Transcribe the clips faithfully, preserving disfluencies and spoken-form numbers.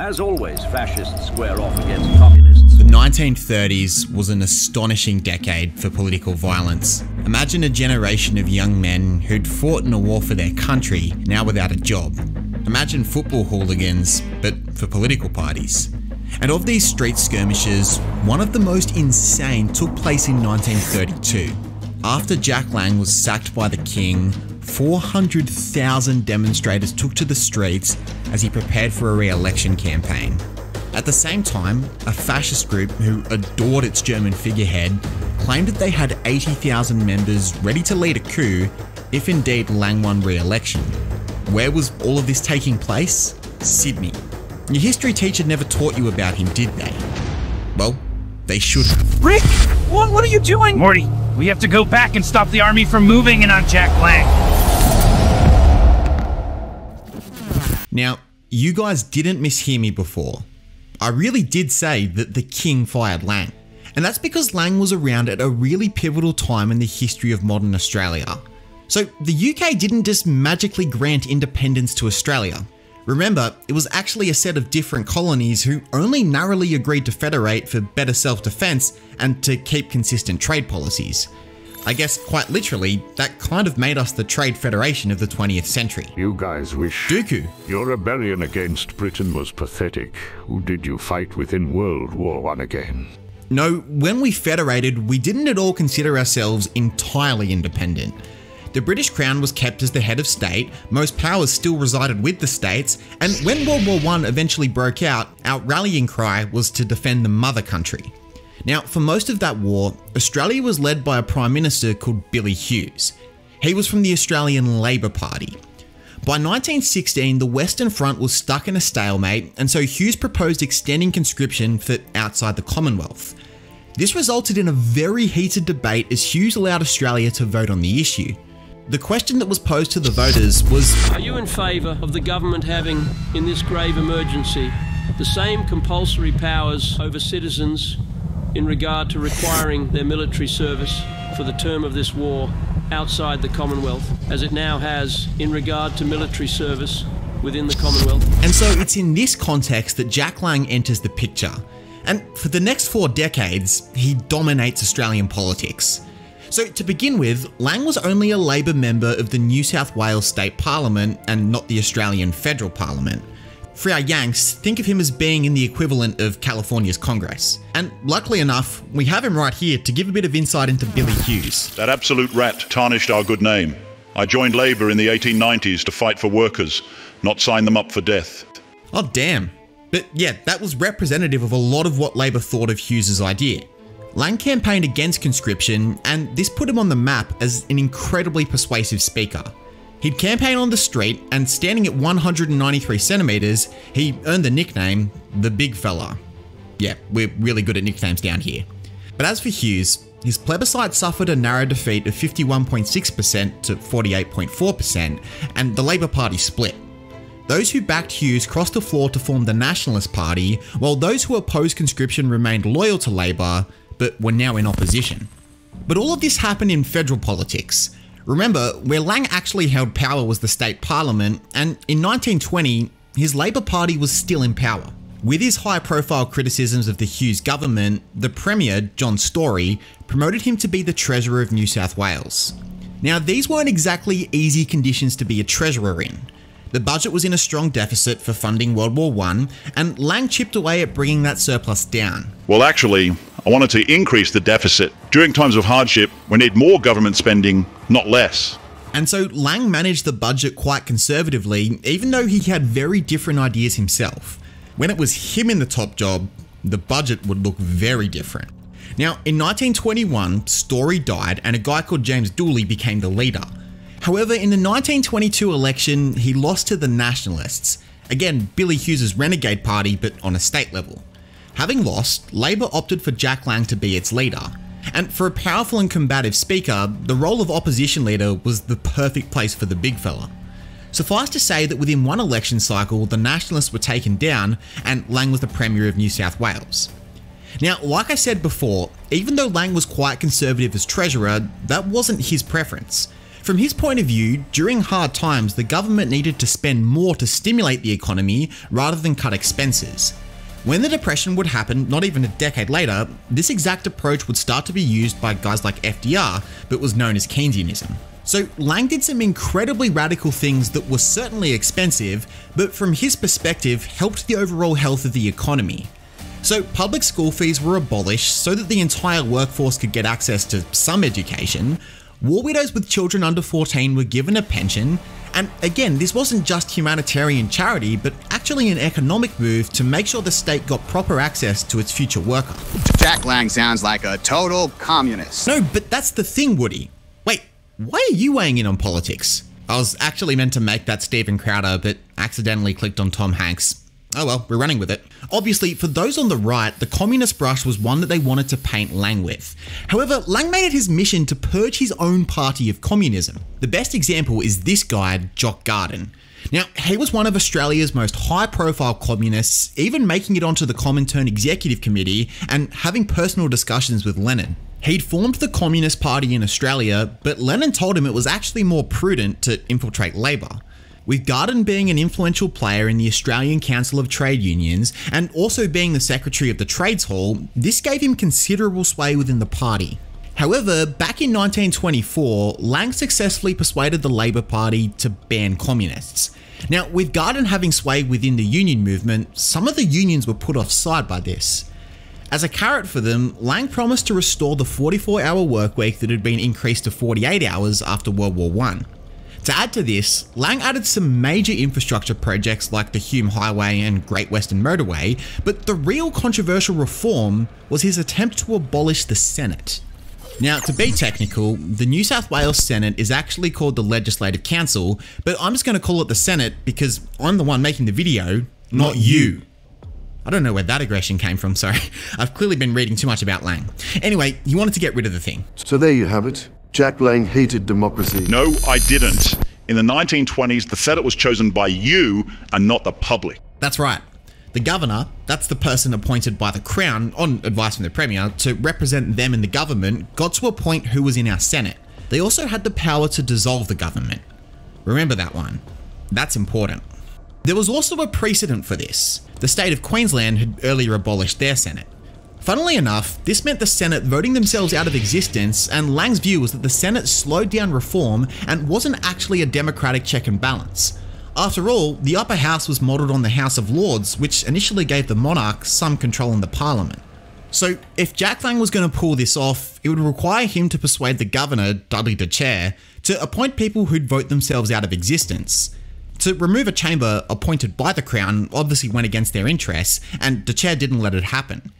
As always, fascists square off against communists. The nineteen thirties was an astonishing decade for political violence. Imagine a generation of young men who'd fought in a war for their country, now without a job. Imagine football hooligans, but for political parties. And of these street skirmishes, one of the most insane took place in nineteen thirty-two. After Jack Lang was sacked by the King, four hundred thousand demonstrators took to the streets as he prepared for a re-election campaign. At the same time, a fascist group who adored its German figurehead claimed that they had eighty thousand members ready to lead a coup if indeed Lang won re-election. Where was all of this taking place? Sydney. Your history teacher never taught you about him, did they? Well, they should have. Rick! What, what are you doing? Morty, we have to go back and stop the army from moving in on Jack Lang. Now, you guys didn't mishear me before. I really did say that the King fired Lang. And that's because Lang was around at a really pivotal time in the history of modern Australia. So the U K didn't just magically grant independence to Australia. Remember, it was actually a set of different colonies who only narrowly agreed to federate for better self-defense and to keep consistent trade policies. I guess, quite literally, that kind of made us the trade federation of the twentieth century. You guys wish. Dooku. Your rebellion against Britain was pathetic. Who did you fight with in World War One again? No, when we federated, we didn't at all consider ourselves entirely independent. The British Crown was kept as the head of state, most powers still resided with the states, and when World War One eventually broke out, our rallying cry was to defend the mother country. Now, for most of that war, Australia was led by a Prime Minister called Billy Hughes. He was from the Australian Labor Party. By nineteen sixteen, the Western Front was stuck in a stalemate, and so Hughes proposed extending conscription for outside the Commonwealth. This resulted in a very heated debate as Hughes allowed Australia to vote on the issue. The question that was posed to the voters was, are you in favour of the government having, in this grave emergency, the same compulsory powers over citizens in regard to requiring their military service for the term of this war outside the Commonwealth, as it now has in regard to military service within the Commonwealth? And so it's in this context that Jack Lang enters the picture. And for the next four decades, he dominates Australian politics. So to begin with, Lang was only a Labor member of the New South Wales State Parliament and not the Australian Federal Parliament. For our Yanks, think of him as being in the equivalent of California's Congress. And luckily enough, we have him right here to give a bit of insight into Billy Hughes. That absolute rat tarnished our good name. I joined Labor in the eighteen nineties to fight for workers, not sign them up for death. Oh damn. But yeah, that was representative of a lot of what Labor thought of Hughes's idea. Lang campaigned against conscription, and this put him on the map as an incredibly persuasive speaker. He'd campaign on the street, and standing at one hundred ninety-three centimetres, he earned the nickname, the big fella. Yeah, we're really good at nicknames down here. But as for Hughes, his plebiscite suffered a narrow defeat of fifty-one point six percent to forty-eight point four percent, and the Labour Party split. Those who backed Hughes crossed the floor to form the Nationalist Party, while those who opposed conscription remained loyal to Labour, but were now in opposition. But all of this happened in federal politics. Remember, where Lang actually held power was the state parliament, and in nineteen twenty, his Labor Party was still in power. With his high-profile criticisms of the Hughes government, the Premier, John Storey, promoted him to be the Treasurer of New South Wales. Now, these weren't exactly easy conditions to be a treasurer in. The budget was in a strong deficit for funding World War One, and Lang chipped away at bringing that surplus down. Well, actually, I wanted to increase the deficit. During times of hardship, we need more government spending, not less. And so Lang managed the budget quite conservatively, even though he had very different ideas himself. When it was him in the top job, the budget would look very different. Now, in nineteen twenty-one, Storey died, and a guy called James Dooley became the leader. However, in the nineteen twenty-two election, he lost to the Nationalists. Again, Billy Hughes's renegade party, but on a state level. Having lost, Labor opted for Jack Lang to be its leader. And for a powerful and combative speaker, the role of opposition leader was the perfect place for the big fella. Suffice to say that within one election cycle, the Nationalists were taken down and Lang was the Premier of New South Wales. Now, like I said before, even though Lang was quite conservative as treasurer, that wasn't his preference. From his point of view, during hard times, the government needed to spend more to stimulate the economy rather than cut expenses. When the Depression would happen, not even a decade later, this exact approach would start to be used by guys like F D R, but was known as Keynesianism. So Lang did some incredibly radical things that were certainly expensive, but from his perspective, helped the overall health of the economy. So public school fees were abolished so that the entire workforce could get access to some education, war widows with children under fourteen were given a pension, and again, this wasn't just humanitarian charity, but actually an economic move to make sure the state got proper access to its future worker. Jack Lang sounds like a total communist. No, but that's the thing, Woody. Wait, why are you weighing in on politics? I was actually meant to make that Steven Crowder, but accidentally clicked on Tom Hanks. Oh well, we're running with it. Obviously, for those on the right, the communist brush was one that they wanted to paint Lang with. However, Lang made it his mission to purge his own party of communism. The best example is this guy, Jock Garden. Now, he was one of Australia's most high-profile communists, even making it onto the Comintern Executive Committee and having personal discussions with Lenin. He'd formed the Communist Party in Australia, but Lenin told him it was actually more prudent to infiltrate Labour. With Garden being an influential player in the Australian Council of Trade Unions and also being the secretary of the Trades Hall, this gave him considerable sway within the party. However, back in nineteen twenty-four, Lang successfully persuaded the Labour Party to ban communists. Now, with Garden having sway within the union movement, some of the unions were put offside by this. As a carrot for them, Lang promised to restore the forty-four hour workweek that had been increased to forty-eight hours after World War One. To add to this, Lang added some major infrastructure projects like the Hume Highway and Great Western Motorway, but the real controversial reform was his attempt to abolish the Senate. Now, to be technical, the New South Wales Senate is actually called the Legislative Council, but I'm just going to call it the Senate because I'm the one making the video, not you. I don't know where that aggression came from, sorry. I've clearly been reading too much about Lang. Anyway, he wanted to get rid of the thing. So there you have it. Jack Lang hated democracy. No, I didn't. In the nineteen twenties, the Senate was chosen by you and not the public. That's right. The governor, that's the person appointed by the Crown, on advice from the Premier, to represent them in the government, got to appoint who was in our Senate. They also had the power to dissolve the government. Remember that one. That's important. There was also a precedent for this. The state of Queensland had earlier abolished their Senate. Funnily enough, this meant the Senate voting themselves out of existence, and Lang's view was that the Senate slowed down reform and wasn't actually a democratic check and balance. After all, the upper house was modelled on the House of Lords, which initially gave the monarch some control in the parliament. So if Jack Lang was going to pull this off, it would require him to persuade the governor, Dudley De Chair, to appoint people who'd vote themselves out of existence. To remove a chamber appointed by the Crown obviously went against their interests, and De Chair didn't let it happen.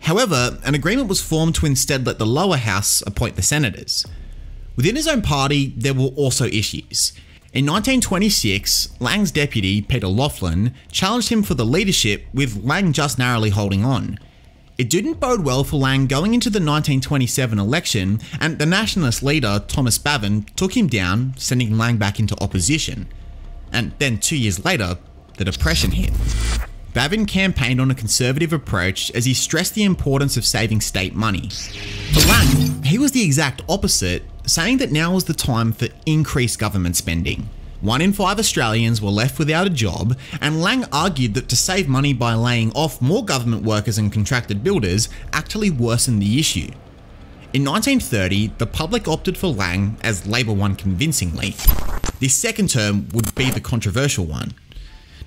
However, an agreement was formed to instead let the lower house appoint the senators. Within his own party, there were also issues. In nineteen twenty-six, Lang's deputy, Peter Laughlin, challenged him for the leadership, with Lang just narrowly holding on. It didn't bode well for Lang going into the nineteen twenty-seven election, and the nationalist leader, Thomas Bavin, took him down, sending Lang back into opposition. And then two years later, the Depression hit. Bavin campaigned on a conservative approach as he stressed the importance of saving state money. For Lang, he was the exact opposite, saying that now was the time for increased government spending. One in five Australians were left without a job, and Lang argued that to save money by laying off more government workers and contracted builders actually worsened the issue. In nineteen thirty, the public opted for Lang, as Labor won convincingly. This second term would be the controversial one.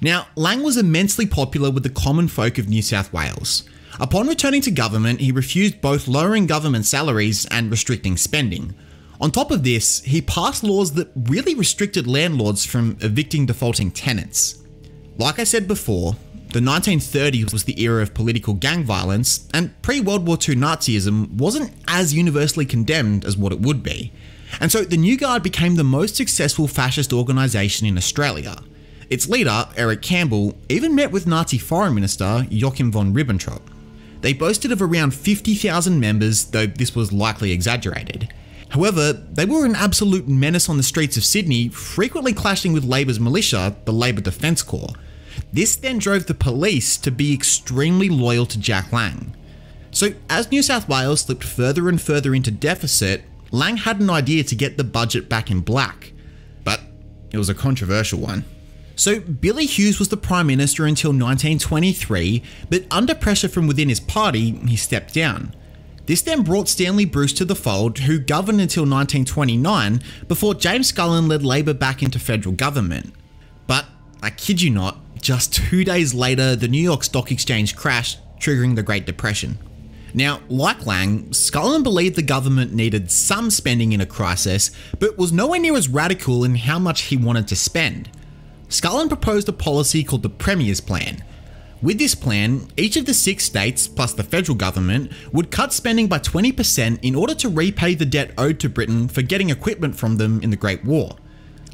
Now, Lang was immensely popular with the common folk of New South Wales. Upon returning to government, he refused both lowering government salaries and restricting spending. On top of this, he passed laws that really restricted landlords from evicting defaulting tenants. Like I said before, the nineteen thirties was the era of political gang violence, and pre-World War Two Nazism wasn't as universally condemned as what it would be. And so the New Guard became the most successful fascist organisation in Australia. Its leader, Eric Campbell, even met with Nazi Foreign Minister Joachim von Ribbentrop. They boasted of around fifty thousand members, though this was likely exaggerated. However, they were an absolute menace on the streets of Sydney, frequently clashing with Labor's militia, the Labour Defense Corps. This then drove the police to be extremely loyal to Jack Lang. So as New South Wales slipped further and further into deficit, Lang had an idea to get the budget back in black, but it was a controversial one. So Billy Hughes was the Prime Minister until nineteen twenty-three, but under pressure from within his party, he stepped down. This then brought Stanley Bruce to the fold, who governed until nineteen twenty-nine, before James Scullin led Labour back into federal government. But I kid you not, just two days later, the New York Stock Exchange crashed, triggering the Great Depression. Now, like Lang, Scullin believed the government needed some spending in a crisis, but was nowhere near as radical in how much he wanted to spend. Scullin proposed a policy called the Premier's Plan. With this plan, each of the six states, plus the federal government, would cut spending by twenty percent in order to repay the debt owed to Britain for getting equipment from them in the Great War.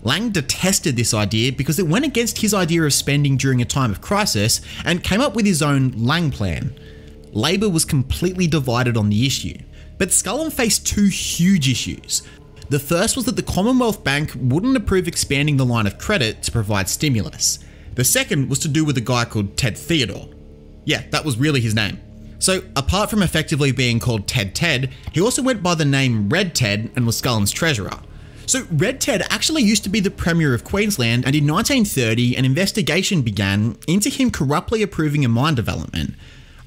Lang detested this idea because it went against his idea of spending during a time of crisis and came up with his own Lang Plan. Labour was completely divided on the issue, but Scullin faced two huge issues. The first was that the Commonwealth Bank wouldn't approve expanding the line of credit to provide stimulus. The second was to do with a guy called Ted Theodore. Yeah, that was really his name. So apart from effectively being called Ted Ted, he also went by the name Red Ted and was Scullin's treasurer. So Red Ted actually used to be the Premier of Queensland, and in nineteen thirty an investigation began into him corruptly approving a mine development.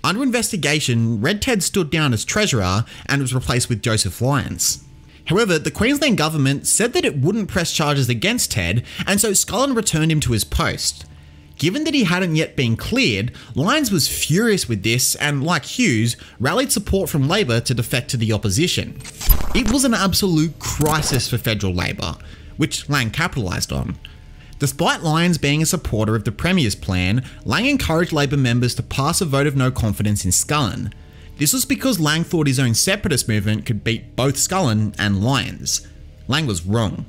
Under investigation, Red Ted stood down as treasurer and was replaced with Joseph Lyons. However, the Queensland government said that it wouldn't press charges against Ted, and so Scullin returned him to his post. Given that he hadn't yet been cleared, Lyons was furious with this and, like Hughes, rallied support from Labour to defect to the opposition. It was an absolute crisis for federal Labour, which Lang capitalised on. Despite Lyons being a supporter of the Premier's Plan, Lang encouraged Labour members to pass a vote of no confidence in Scullin. This was because Lang thought his own separatist movement could beat both Scullin and Lyons. Lang was wrong.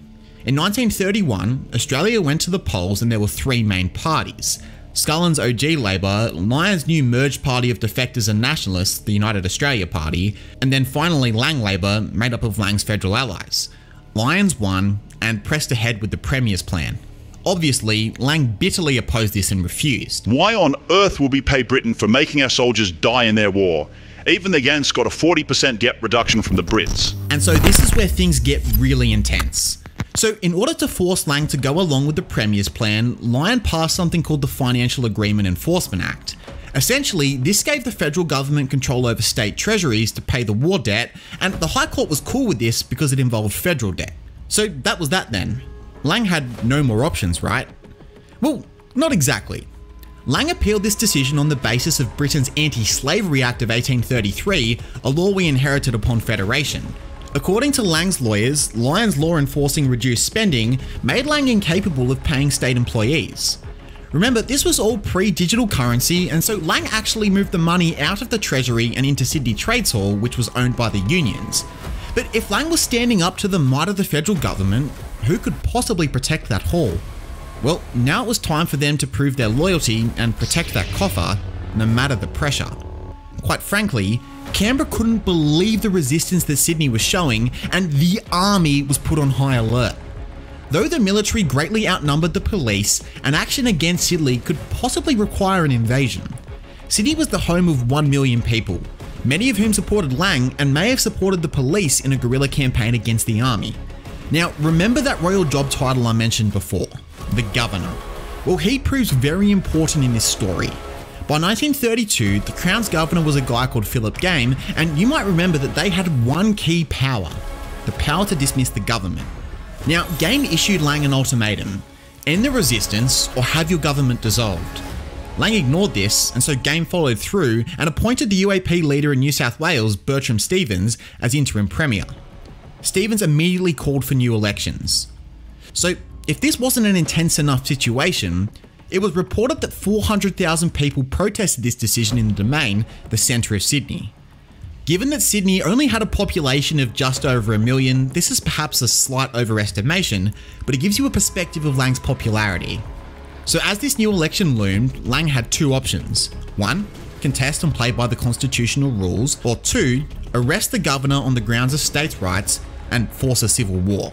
In nineteen thirty-one, Australia went to the polls and there were three main parties. Scullin's O G Labour, Lyons' new merged party of defectors and nationalists, the United Australia Party, and then finally Lang Labour, made up of Lang's federal allies. Lyons won and pressed ahead with the Premier's Plan. Obviously, Lang bitterly opposed this and refused. Why on earth will we pay Britain for making our soldiers die in their war? Even the Yanks got a forty percent debt reduction from the Brits. And so this is where things get really intense. So in order to force Lang to go along with the Premier's Plan, Lyons passed something called the Financial Agreement Enforcement Act. Essentially, this gave the federal government control over state treasuries to pay the war debt, and the High Court was cool with this because it involved federal debt. So that was that then. Lang had no more options, right? Well, not exactly. Lang appealed this decision on the basis of Britain's Anti-Slavery Act of eighteen thirty-three, a law we inherited upon Federation. According to Lang's lawyers, Lyons' law enforcing reduced spending made Lang incapable of paying state employees. Remember, this was all pre-digital currency, and so Lang actually moved the money out of the Treasury and into Sydney Trades Hall, which was owned by the unions. But if Lang was standing up to the might of the federal government, who could possibly protect that hall? Well, now it was time for them to prove their loyalty and protect that coffer, no matter the pressure. Quite frankly, Canberra couldn't believe the resistance that Sydney was showing, and the army was put on high alert. Though the military greatly outnumbered the police, an action against Sydney could possibly require an invasion. Sydney was the home of one million people, many of whom supported Lang and may have supported the police in a guerrilla campaign against the army. Now, remember that royal job title I mentioned before, the governor. Well, he proves very important in this story. By nineteen thirty-two, the Crown's governor was a guy called Philip Game, and you might remember that they had one key power, the power to dismiss the government. Now, Game issued Lang an ultimatum, end the resistance or have your government dissolved. Lang ignored this, and so Game followed through and appointed the U A P leader in New South Wales, Bertram Stevens, as interim premier. Stevens immediately called for new elections. So if this wasn't an intense enough situation, it was reported that four hundred thousand people protested this decision in the Domain, the centre of Sydney. Given that Sydney only had a population of just over a million, this is perhaps a slight overestimation, but it gives you a perspective of Lang's popularity. So as this new election loomed, Lang had two options. One, contest and play by the constitutional rules, or two, arrest the governor on the grounds of states' rights and force a civil war.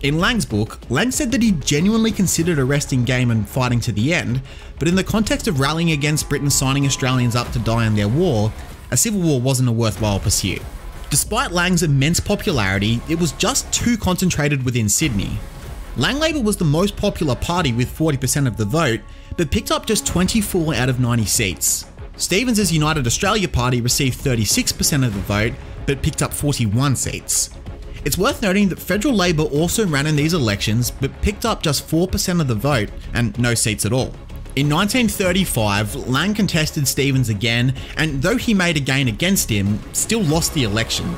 In Lang's book, Lang said that he genuinely considered arresting Game and fighting to the end, but in the context of rallying against Britain signing Australians up to die in their war, a civil war wasn't a worthwhile pursuit. Despite Lang's immense popularity, it was just too concentrated within Sydney. Lang Labor was the most popular party with forty percent of the vote, but picked up just twenty-four out of ninety seats. Stevens' United Australia Party received thirty-six percent of the vote, but picked up forty-one seats. It's worth noting that Federal Labor also ran in these elections, but picked up just four percent of the vote and no seats at all. In nineteen thirty-five, Lang contested Stevens again, and though he made a gain against him, still lost the election.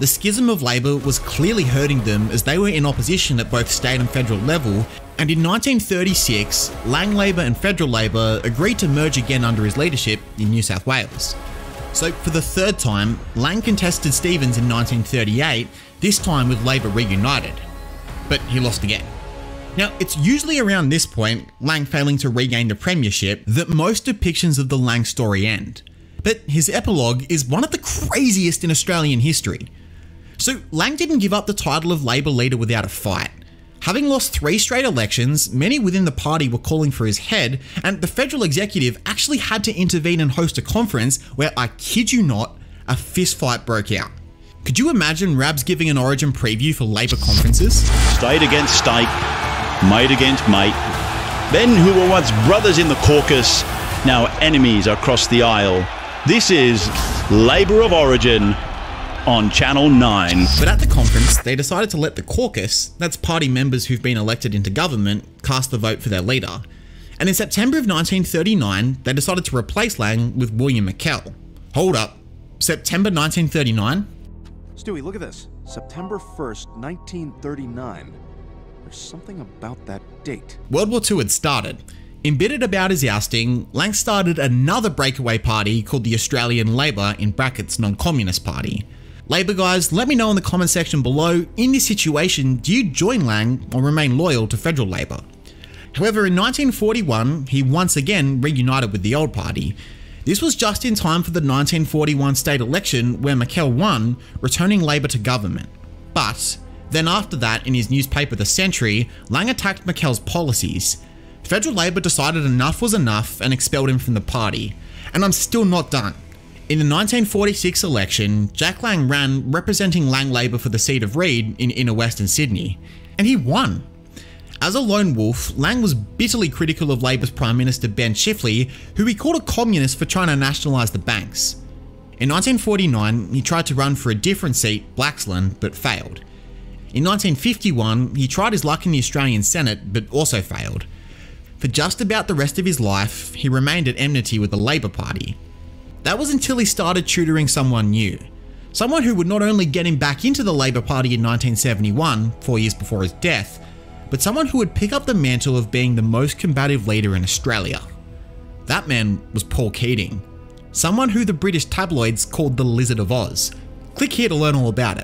The schism of Labor was clearly hurting them as they were in opposition at both state and federal level, and in nineteen thirty-six, Lang Labor and Federal Labor agreed to merge again under his leadership in New South Wales. So for the third time, Lang contested Stevens in nineteen thirty-eight, this time with Labor reunited, but he lost again. Now, it's usually around this point, Lang failing to regain the premiership, that most depictions of the Lang story end. But his epilogue is one of the craziest in Australian history. So Lang didn't give up the title of Labor leader without a fight. Having lost three straight elections, many within the party were calling for his head, and the federal executive actually had to intervene and host a conference where, I kid you not, a fistfight broke out. Could you imagine Rabs giving an origin preview for Labor conferences? State against state. Mate against mate, men who were once brothers in the caucus, now enemies across the aisle. This is Labour of Origin on Channel nine. But at the conference, they decided to let the caucus, that's party members who've been elected into government, cast the vote for their leader. And in September of nineteen thirty-nine, they decided to replace Lang with William McKell. Hold up, September nineteen thirty-nine? Stewie, look at this, September first, nineteen thirty-nine. There's something about that date. World War Two had started. Embittered about his ousting, Lang started another breakaway party called the Australian Labor, in brackets non-communist party. Labor guys, let me know in the comment section below, in this situation, do you join Lang or remain loyal to Federal Labor? However, in nineteen forty-one, he once again reunited with the old party. This was just in time for the nineteen forty-one state election where McKell won, returning Labor to government. But then after that, in his newspaper The Century, Lang attacked McKell's policies. Federal Labor decided enough was enough and expelled him from the party. And I'm still not done. In the nineteen forty-six election, Jack Lang ran representing Lang Labor for the seat of Reid in inner western Sydney, and he won. As a lone wolf, Lang was bitterly critical of Labor's Prime Minister Ben Chifley, who he called a communist for trying to nationalise the banks. In nineteen forty-nine, he tried to run for a different seat, Blaxland, but failed. In nineteen fifty-one, he tried his luck in the Australian Senate, but also failed. For just about the rest of his life, he remained at enmity with the Labor Party. That was until he started tutoring someone new. Someone who would not only get him back into the Labor Party in nineteen seventy-one, four years before his death, but someone who would pick up the mantle of being the most combative leader in Australia. That man was Paul Keating, someone who the British tabloids called the Lizard of Oz. Click here to learn all about it.